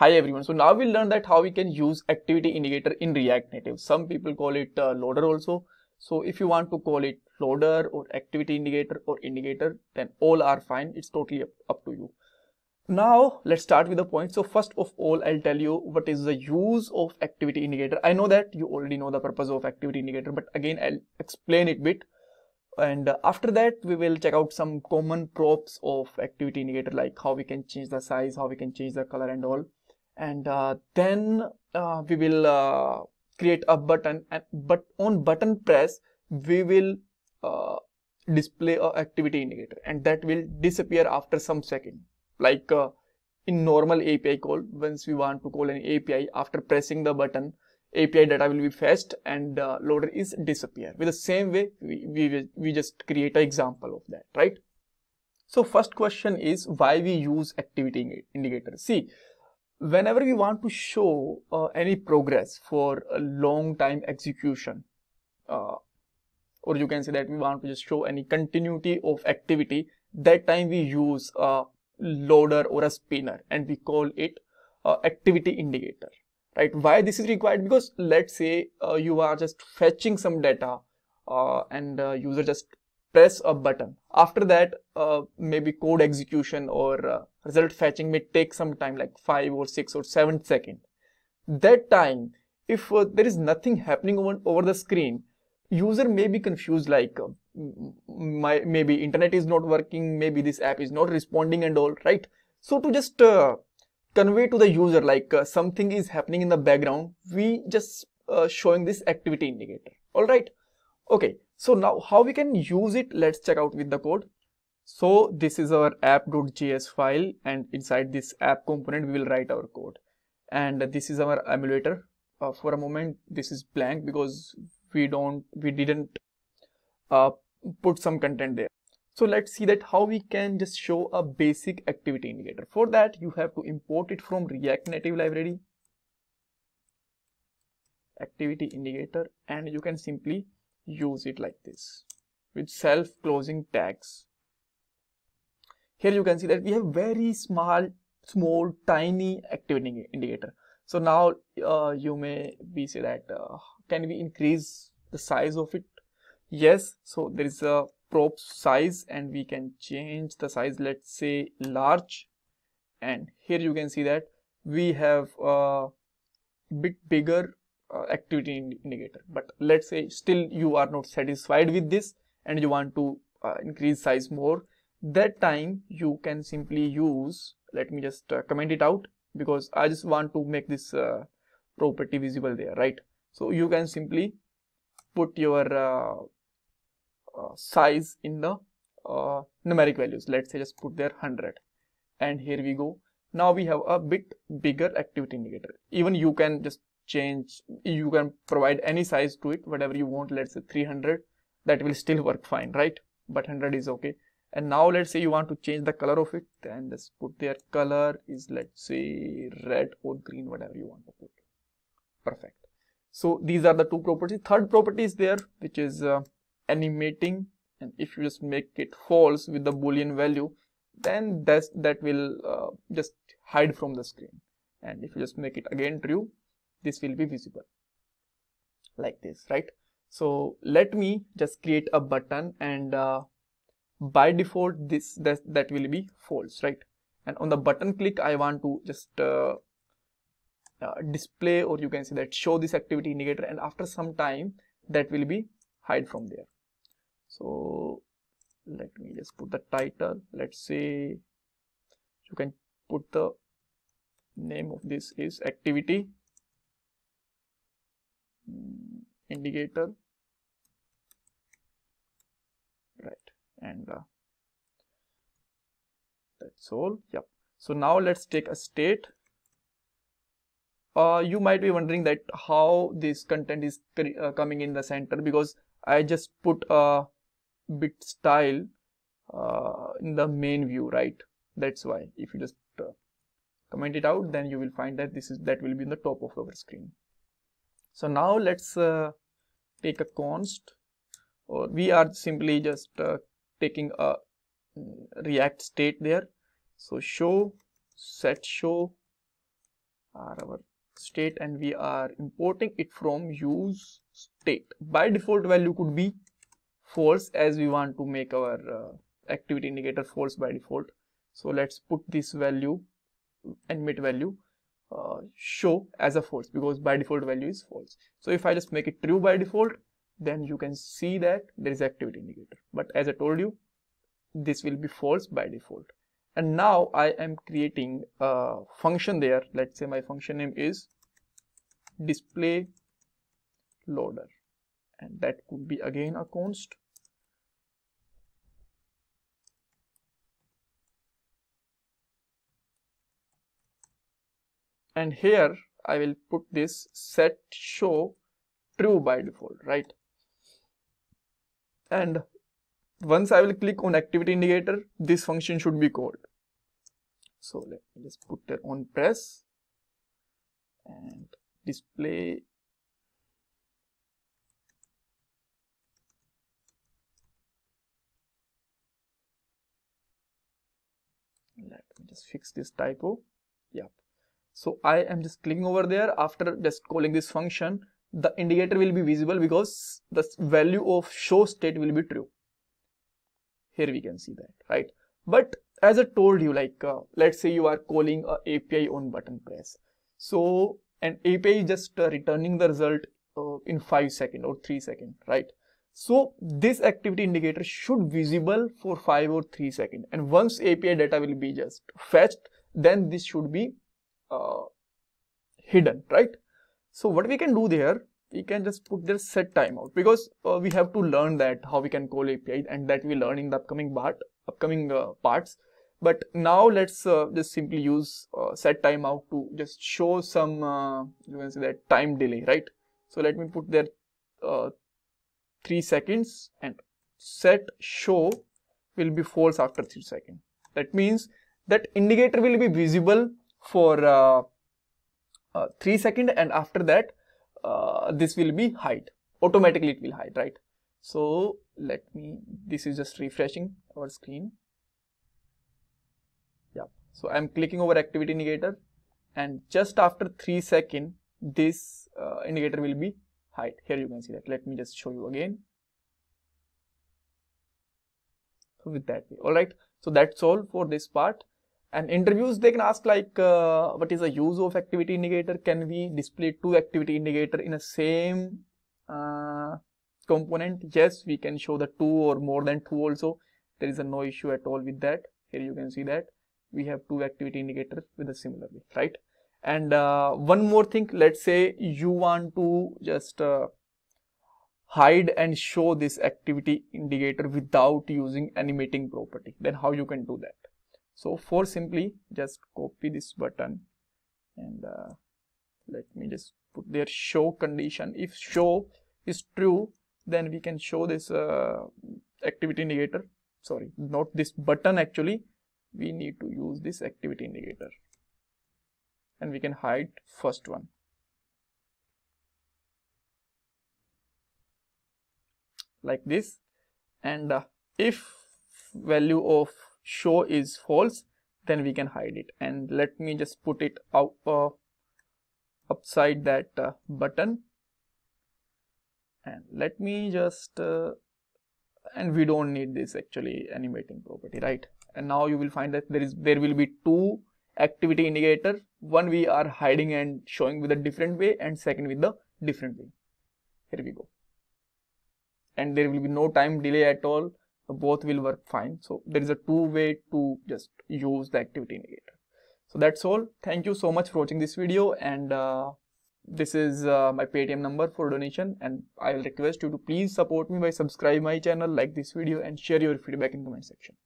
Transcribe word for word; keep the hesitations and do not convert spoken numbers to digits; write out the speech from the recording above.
Hi everyone, so now we'll learn that how we can use activity indicator in React Native. Some people call it uh, loader also. So if you want to call it loader or activity indicator or indicator, then all are fine. It's totally up, up to you. Now let's start with the point. So first of all, I'll tell you what is the use of activity indicator. I know that you already know the purpose of activity indicator, but again, I'll explain it a bit. And after that, we will check out some common props of activity indicator, like how we can change the size, how we can change the color and all. And uh, then uh, we will uh, create a button, and but on button press, we will uh, display a activity indicator, and that will disappear after some second. Like uh, in normal A P I call, once we want to call an A P I, after pressing the button, A P I data will be fetched and uh, loader is disappear. With the same way, we, we, we just create an example of that, right? So first question is why we use activity indicator. See, whenever we want to show uh, any progress for a long time execution, uh, or you can say that we want to just show any continuity of activity, that time we use a loader or a spinner, and we call it uh, activity indicator. Right? Why this is required? Because let's say uh, you are just fetching some data uh, and uh, user just press a button. After that, uh, maybe code execution or uh, result fetching may take some time, like five or six or seven seconds. That time, if uh, there is nothing happening over, over the screen, user may be confused, like uh, my maybe internet is not working, maybe this app is not responding and all, right? So to just uh, convey to the user like uh, something is happening in the background, we just uh, showing this activity indicator. All right, okay. So now how we can use it, let's check out with the code. So this is our app.js file, and inside this app component, we will write our code. And this is our emulator. Uh, for a moment, this is blank because we don't, we didn't uh, put some content there. So let's see that how we can just show a basic activity indicator. For that, you have to import it from React Native library, activity indicator, and you can simply use it like this with self-closing tags. Here you can see that we have very small small tiny activity indicator. So now uh, you may be say that uh, can we increase the size of it? Yes, so there is a prop size, and we can change the size, let's say large. And here you can see that we have a bit bigger Uh, activity indicator, but let's say still you are not satisfied with this and you want to uh, increase size more. That time you can simply use, let me just uh, comment it out because I just want to make this uh, property visible there, right? So you can simply put your uh, uh, size in the uh, numeric values, let's say just put there one hundred, and here we go. Now we have a bit bigger activity indicator. Even you can just change, you can provide any size to it, whatever you want, let's say three hundred, that will still work fine, right? But one hundred is okay. And now let's say you want to change the color of it, then just put their color is, let's say, red or green, whatever you want to put. Perfect. So these are the two properties. Third property is there, which is uh, animating, and if you just make it false with the boolean value, then that's, that will uh, just hide from the screen. And if you just make it again true, this will be visible like this, right? So let me just create a button, and uh, by default this that, that will be false, right? And on the button click, I want to just uh, uh, display, or you can say that show this activity indicator, and after some time that will be hide from there. So let me just put the title, let's say you can put the name of this is activity indicator, right? And uh, that's all. Yep. So now let's take a state. Uh, you might be wondering that how this content is uh, coming in the center, because I just put a bit style uh, in the main view, right? That's why. If you just uh, comment it out, then you will find that this is that will be in the top of our screen. So now let's uh, take a const, or we are simply just uh, taking a React state there. So show set show are our state, and we are importing it from use state. By default value could be false, as we want to make our uh, activity indicator false by default. So let's put this value, init value, uh, show as a false, because by default value is false. So if I just make it true by default, then you can see that there is activity indicator, but as I told you, this will be false by default. And now I am creating a function there. Let's say my function name is display loader, and that could be again a const. And here I will put this set show true by default, right? And once I will click on activity indicator, this function should be called. So let me just put their on press and display let me just fix this typo. Yep. So I am just clicking over there. After just calling this function, the indicator will be visible because the value of show state will be true. Here we can see that, right? But as I told you, like uh, let's say you are calling a A P I on button press. So an A P I is just uh, returning the result uh, in five seconds or three seconds, right? So this activity indicator should visible for five or three seconds. And once A P I data will be just fetched, then this should be uh, hidden, right? So what we can do there, we can just put their set timeout, because uh, we have to learn that how we can call A P Is, and that we learn in the upcoming part, upcoming uh, parts. But now let's uh, just simply use uh, set timeout to just show some uh, you can say that time delay, right? So let me put their uh, three seconds, and set show will be false after three seconds. That means that indicator will be visible for uh, uh, three seconds, and after that. Uh, this will be hide automatically, it will hide, right? So let me, this is just refreshing our screen. Yeah, so I'm clicking over activity indicator, and just after three seconds this uh, indicator will be hide. Here you can see that. Let me just show you again with that way. All right, so that's all for this part. And interviews, they can ask like uh, what is the use of activity indicator? Can we display two activity indicator in a same uh, component? Yes, we can show the two or more than two also. There is a no issue at all with that. Here you can see that we have two activity indicators with a similar way, right? And uh, one more thing, let's say you want to just uh, hide and show this activity indicator without using animating property, then how you can do that? So for simply just copy this button, and uh, let me just put their show condition. If show is true, then we can show this uh, activity indicator. Sorry, not this button actually. We need to use this activity indicator, and we can hide first one. Like this. And uh, if value of show is false, then we can hide it. And let me just put it out uh, upside that uh, button, and let me just uh, and we don't need this actually animating property, right? And now you will find that there is there will be two activity indicator. One we are hiding and showing with a different way, and second with the different way. Here we go. And there will be no time delay at all. Both will work fine. So there is a two way to just use the activity indicator. So that's all. Thank you so much for watching this video, and uh, this is uh, my Paytm number for donation, and I will request you to please support me by subscribe my channel, like this video, and share your feedback in comment section.